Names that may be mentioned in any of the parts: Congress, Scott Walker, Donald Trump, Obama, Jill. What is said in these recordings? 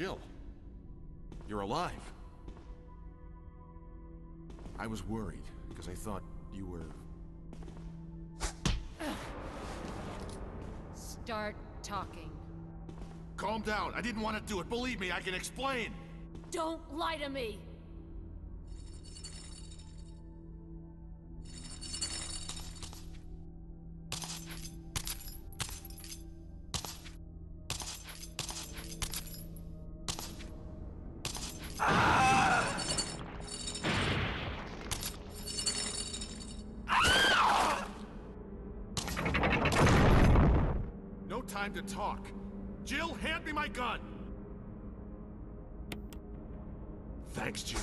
Jill, you're alive. I was worried, because I thought you were... Start talking. Calm down. I didn't want to do it. Believe me, I can explain. Don't lie to me. No time to talk. Jill, hand me my gun! Thanks, Jill.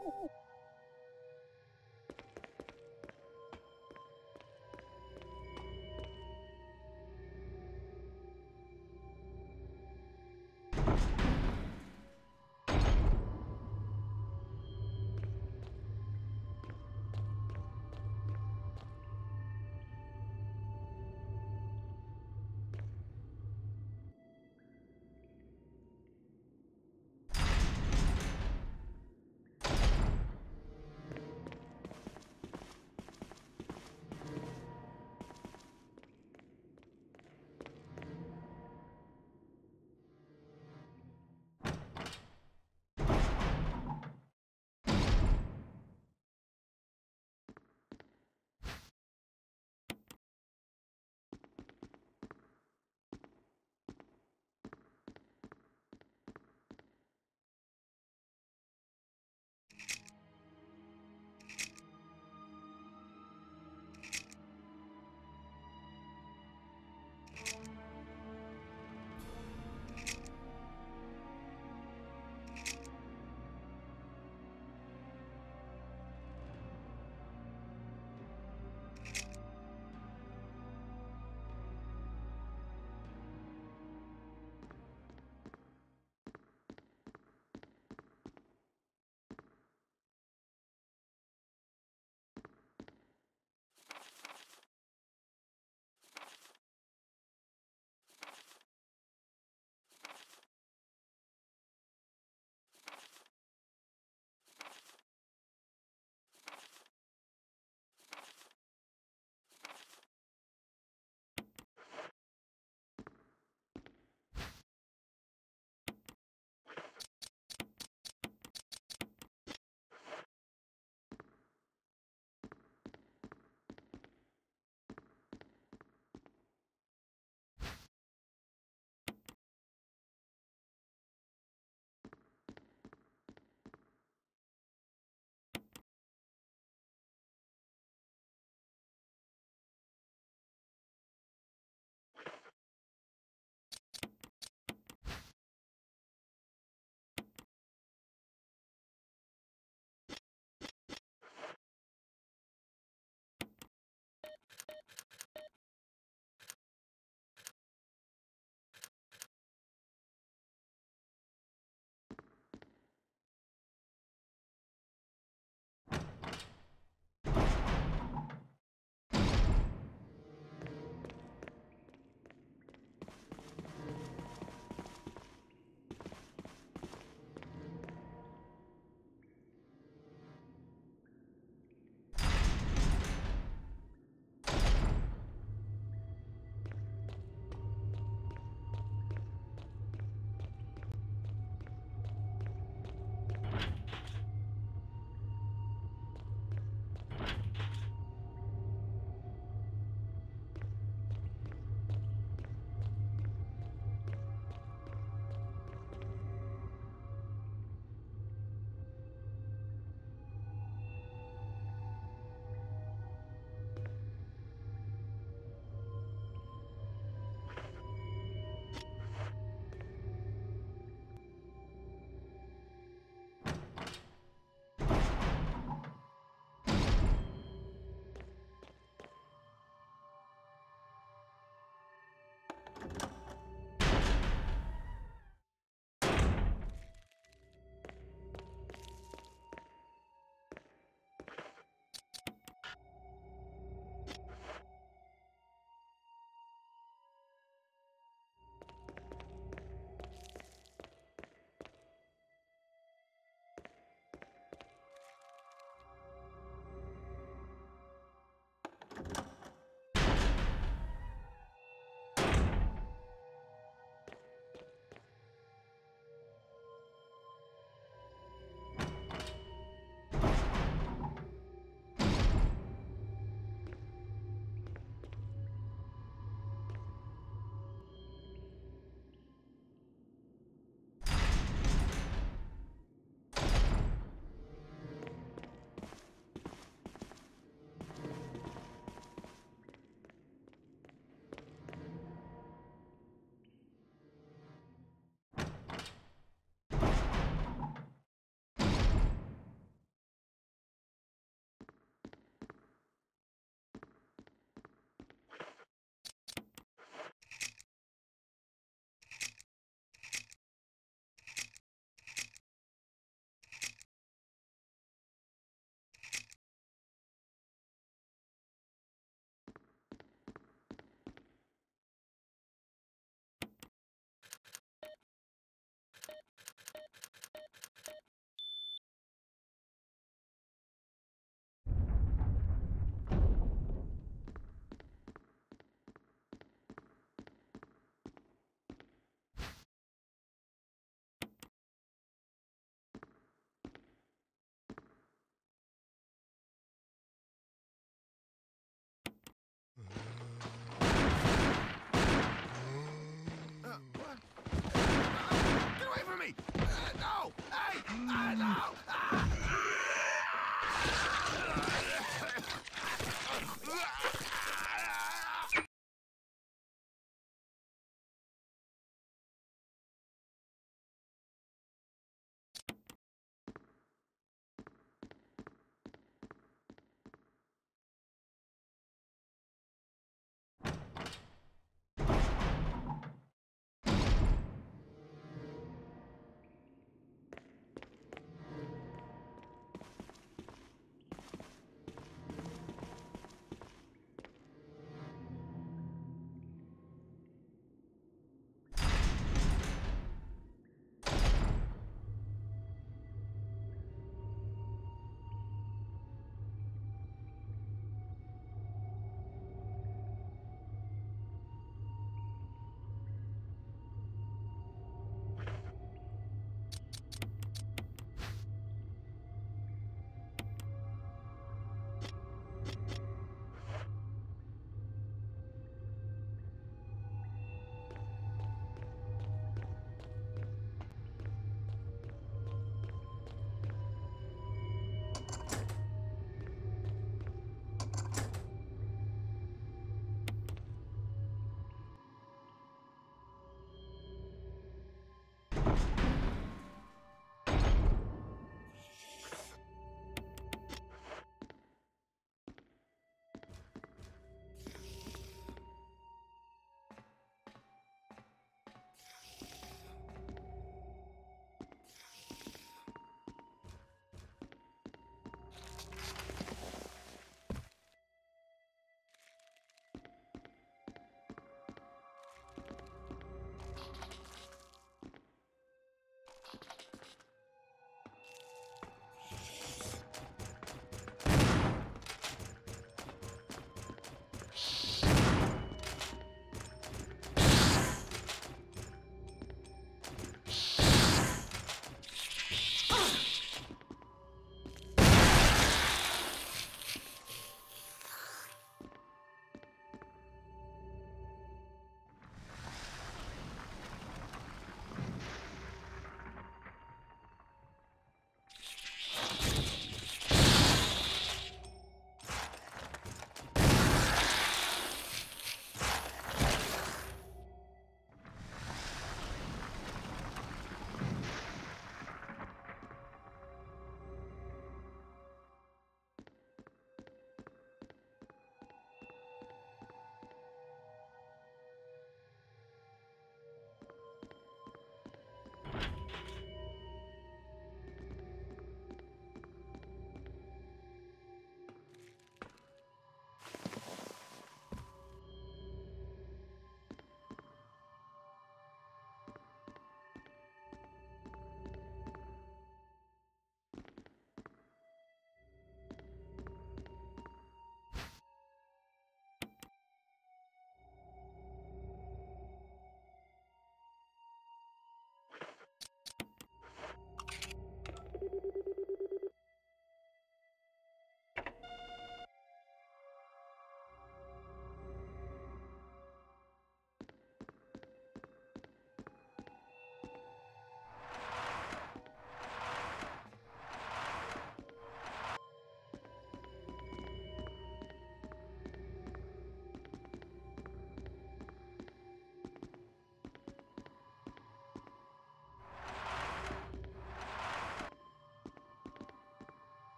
Oh,